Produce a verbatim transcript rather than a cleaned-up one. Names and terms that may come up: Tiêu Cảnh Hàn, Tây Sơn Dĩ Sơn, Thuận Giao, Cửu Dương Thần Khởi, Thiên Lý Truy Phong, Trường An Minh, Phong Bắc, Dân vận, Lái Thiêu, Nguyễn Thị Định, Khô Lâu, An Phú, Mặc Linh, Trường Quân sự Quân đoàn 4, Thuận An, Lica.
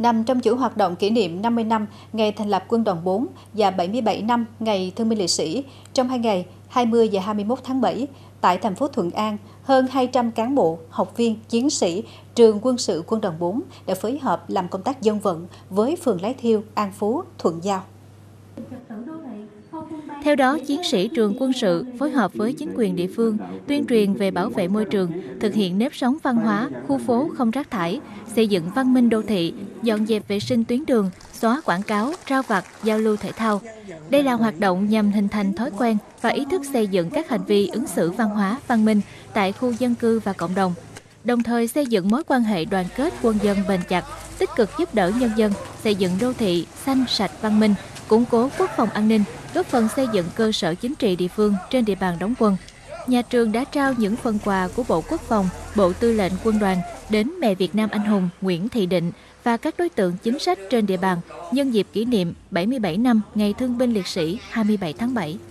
nằm trong chuỗi hoạt động kỷ niệm năm mươi năm ngày thành lập Quân đoàn bốn và bảy mươi bảy năm ngày Thương binh Liệt sĩ. Trong hai ngày hai mươi và hai mươi mốt tháng bảy, tại thành phố Thuận An, hơn hai trăm cán bộ, học viên, chiến sĩ Trường Quân sự Quân đoàn bốn đã phối hợp làm công tác dân vận với phường Lái Thiêu, An Phú, Thuận Giao. Theo đó, chiến sĩ Trường Quân sự phối hợp với chính quyền địa phương tuyên truyền về bảo vệ môi trường, thực hiện nếp sống văn hóa, khu phố không rác thải, xây dựng văn minh đô thị, dọn dẹp vệ sinh tuyến đường, xóa quảng cáo, rao vặt, giao lưu thể thao. Đây là hoạt động nhằm hình thành thói quen và ý thức xây dựng các hành vi ứng xử văn hóa, văn minh tại khu dân cư và cộng đồng, đồng thời xây dựng mối quan hệ đoàn kết quân dân bền chặt, tích cực giúp đỡ nhân dân, xây dựng đô thị xanh, sạch, văn minh, củng cố quốc phòng an ninh, góp phần xây dựng cơ sở chính trị địa phương trên địa bàn đóng quân. Nhà trường đã trao những phần quà của Bộ Quốc phòng, Bộ Tư lệnh Quân đoàn đến mẹ Việt Nam anh hùng Nguyễn Thị Định và các đối tượng chính sách trên địa bàn nhân dịp kỷ niệm bảy mươi bảy năm Ngày Thương binh Liệt sĩ hai mươi bảy tháng bảy.